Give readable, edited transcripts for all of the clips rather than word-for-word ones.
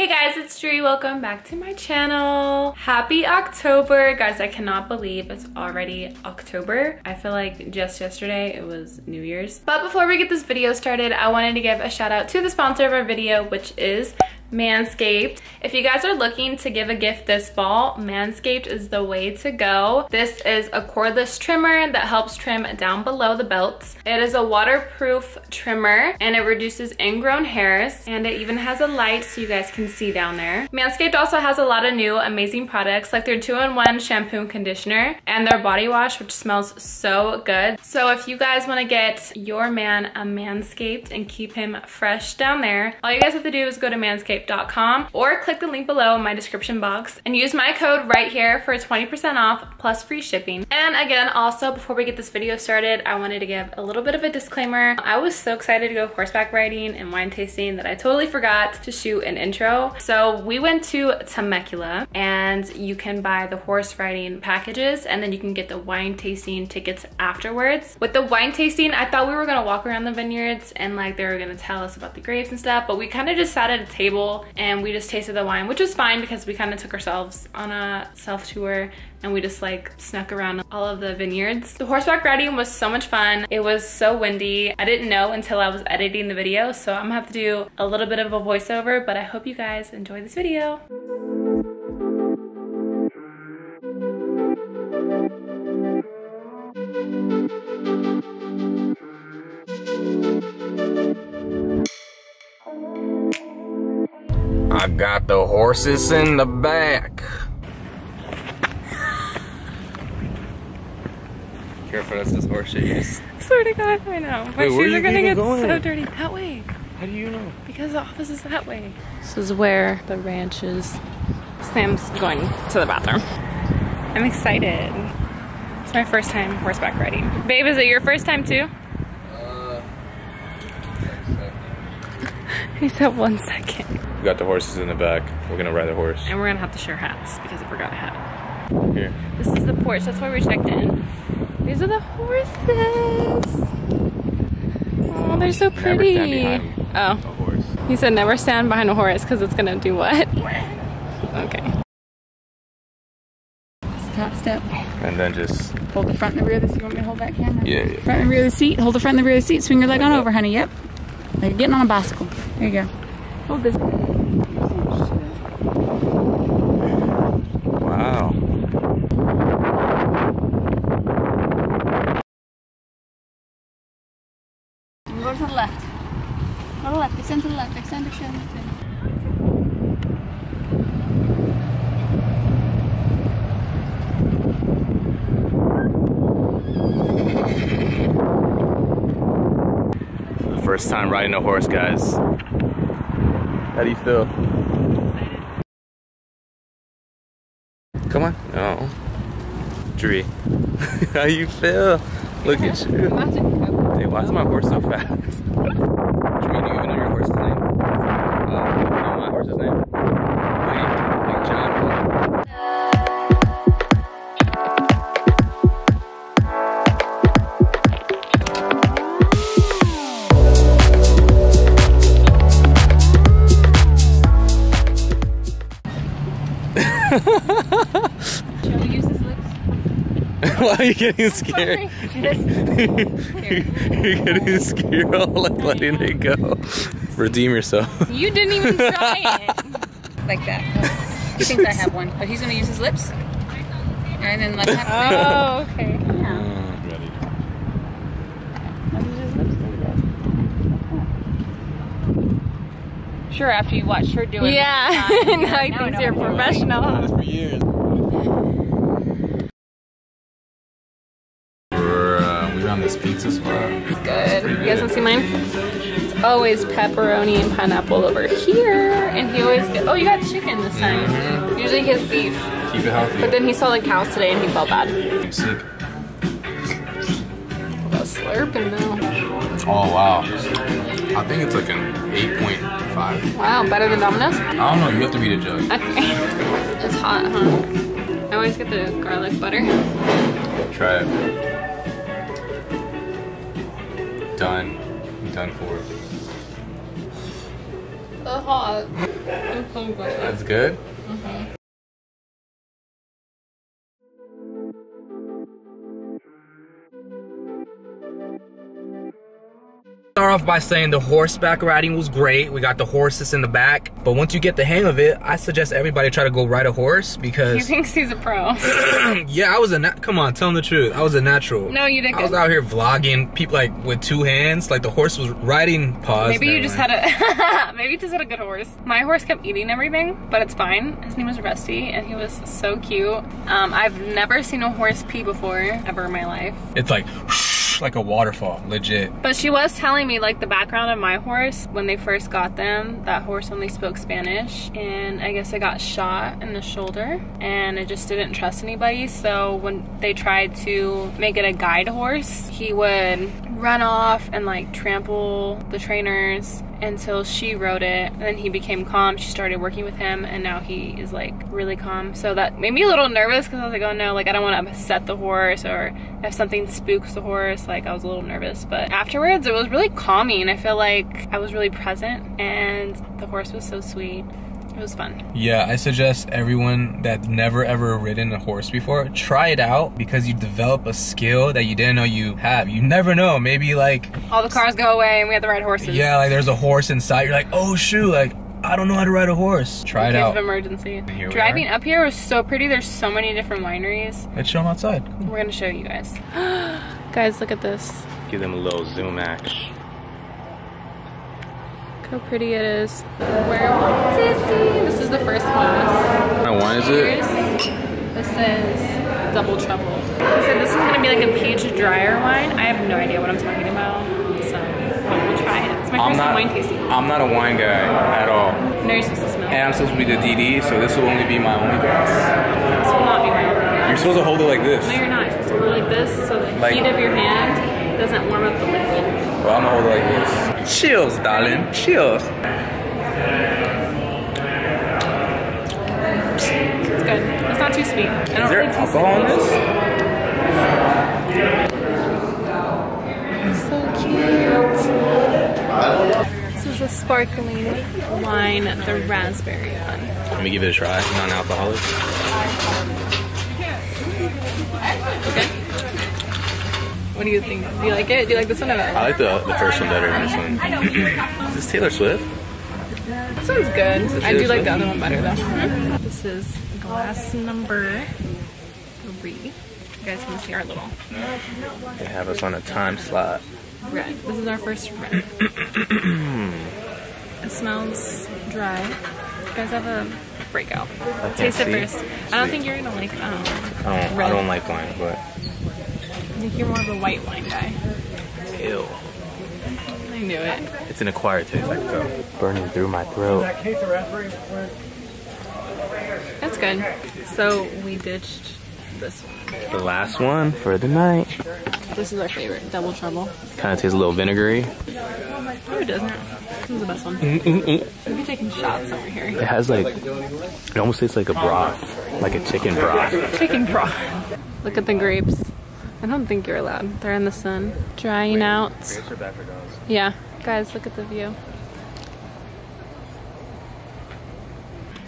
Hey guys, it's Dree. Welcome back to my channel. Happy October. Guys, I cannot believe it's already October. I feel like just yesterday it was New Year's. But before we get this video started, I wanted to give a shout out to the sponsor of our video, which is Manscaped. If you guys are looking to give a gift this fall, Manscaped is the way to go. This is a cordless trimmer that helps trim down below the belts. It is a waterproof trimmer and it reduces ingrown hairs, and it even has a light so you guys can see down there. Manscaped also has a lot of new amazing products like their 2-in-1 shampoo and conditioner and their body wash, which smells so good. So if you guys want to get your man a Manscaped and keep him fresh down there, all you guys have to do is go to Manscaped.com or click the link below in my description box and use my code right here for 20% off plus free shipping. And again, also before we get this video started, I wanted to give a little bit of a disclaimer. I was so excited to go horseback riding and wine tasting that I totally forgot to shoot an intro. So we went to Temecula, and you can buy the horse riding packages and then you can get the wine tasting tickets afterwards. With the wine tasting, I thought we were gonna walk around the vineyards and like they were gonna tell us about the grapes and stuff, but we kind of just sat at a table and we just tasted the wine, which was fine because we kind of took ourselves on a self-tour and we just like snuck around all of the vineyards. The horseback riding was so much fun. It was so windy. I didn't know until I was editing the video, so I'm gonna have to do a little bit of a voiceover, but I hope you guys enjoy this video. I got the horses in the back. Careful, that's just horse shit. I swear to God, I know. My shoes are gonna get so dirty. That way. How do you know? Because the office is that way. This is where the ranch is. Sam's going to the bathroom. I'm excited. It's my first time horseback riding. Babe, is it your first time too? He said 1 second. We got the horses in the back. We're gonna ride the horse. And we're gonna have to share hats because I forgot a hat. Here. This is the porch, that's why we checked in. These are the horses. Oh, they're so pretty. Never stand behind a horse. He said never stand behind a horse because it's gonna do what? Okay. Top step. And then just hold the front and the rear of the seat. You want me to hold that camera? Yeah. Front and rear of the seat. Hold the front and the rear of the seat. Swing your leg on over, honey. Yep. Like getting on a bicycle. There you go. Hold this. Wow. And go to the left. Go to the left. Extend to the left. Extend, extend, extend. First time riding a horse, guys. How do you feel? Come on. Oh. Dree. How you feel? Look at you. Hey, why is my horse so fast? Dree, do you even know your horse's name? You know my horse's name? Big John. Shall we use his lips? Why are you getting scared? You're getting scared like letting it go. Redeem yourself. You didn't even try it. Like that. He thinks I have one, but he's gonna use his lips. And then like that. Oh, okay. Yeah. Ready. How does his lips do that? Sure, after you watched her do it. Yeah, now he thinks you're a professional. I've done this for years. This pizza spot. It's good. You guys want to see mine? It's always pepperoni and pineapple over here, and he always gets. Oh, you got chicken this time. Mm-hmm. Usually he has beef. Keep it healthy. But then he saw the cows today and he felt bad. I'm sick. About slurping though. Oh wow. I think it's like an 8.5. Wow, better than Domino's? I don't know. You have to be the judge. Okay. It's hot, huh? I always get the garlic butter. Try it. Done. I'm done for. so hot. I'm so glad. That's good? Mm-hmm. Start off by saying the horseback riding was great. We got the horses in the back, but once you get the hang of it, I suggest everybody try to go ride a horse because he thinks he's a pro. Yeah, I was a come on, tell him the truth. I was a natural. No, you didn't. I was out here vlogging people like with two hands, like the horse was riding. Pause. Maybe you just had a maybe you just had a good horse. My horse kept eating everything, but it's fine. His name was Rusty, and he was so cute. I've never seen a horse pee before ever in my life. It's like. Like a waterfall, legit. But she was telling me like the background of my horse when they first got them, that horse only spoke Spanish and I guess it got shot in the shoulder and it just didn't trust anybody. So when they tried to make it a guide horse, he would run off and like trample the trainers until she rode it, and then he became calm. She started working with him and now he is like really calm. So that made me a little nervous because I was like, oh no, like I don't want to upset the horse, or if something spooks the horse, like I was a little nervous. But afterwards it was really calming. I feel like I was really present and the horse was so sweet. It was fun. Yeah, I suggest everyone that's never ever ridden a horse before, try it out because you develop a skill that you didn't know you have. You never know, maybe like all the cars go away and we have to ride horses. Yeah, like there's a horse inside, you're like, oh shoot, like I don't know how to ride a horse. Try it out. In case of emergency. Driving up here was so pretty. There's so many different wineries. Let's show them outside. Cool. We're gonna show you guys. Guys, look at this. Give them a little zoom action. How pretty it is. Where this is the first class. How wine is it? This is Double Trouble. I said this is gonna be like a peach drier wine. I have no idea what I'm talking about, so we'll try it. It's my first wine tasting. I'm not a wine guy at all. No, you're supposed to smell. And I'm supposed to be the DD, so this will only be my only glass. This will not be my only glass. You're supposed to hold it like this. No, you're not. You're supposed to hold it like this, so the heat of your hand doesn't warm up the liquid. Well, I'm gonna hold it like this. Chills, darling. Chills. It's good. It's not too sweet. I don't really taste alcohol in this? It's so cute. This is the sparkling wine, the raspberry one. Let me give it a try. Non-alcoholic. Okay. What do you think? Do you like it? Do you like this one or that one? I like the first one better than this one. Is this Taylor Swift? This one's good. I do like the other one better though. Mm-hmm. This is glass number 3. You guys can see our little. They have us on a time slot. Red. This is our first red. It smells dry. You guys have a breakout. Taste it first. I don't think you're gonna like red. I don't like wine, but. I think you're more of a white wine guy. Ew. I knew it. It's an acquired taste, I can tell. Burning through my throat. That's good. So we ditched this one. The last one for the night. This is our favorite, Double Trouble. Kind of tastes a little vinegary. No, it doesn't. This is the best one. We'll be taking shots over here. It has like, it almost tastes like a broth. Like a chicken broth. Chicken broth. Look at the grapes. I don't think you're allowed. They're in the sun. Drying out. Grapes are bad for dogs. Yeah. Guys, look at the view.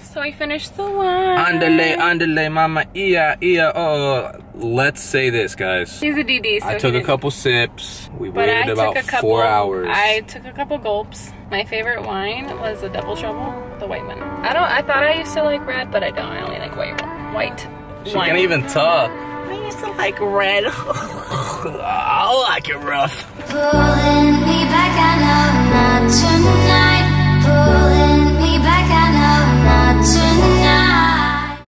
So I finished the wine. Andale, andale, mama, ia, ia, oh. Let's say this, guys. He's a DD, so I took a couple sips. We waited about 4 hours. I took a couple gulps. My favorite wine was the Double Trouble, the white one. I thought I used to like red, but I don't. I only like white wine. She can't even talk. I used to like red. I like it rough. Pulling me back, I know not tonight.